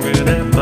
spirit and